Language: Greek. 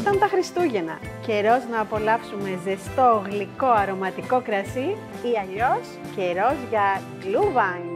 Ήταν τα Χριστούγεννα, καιρός να απολαύσουμε ζεστό, γλυκό, αρωματικό κρασί ή αλλιώς καιρός για Gluhwein.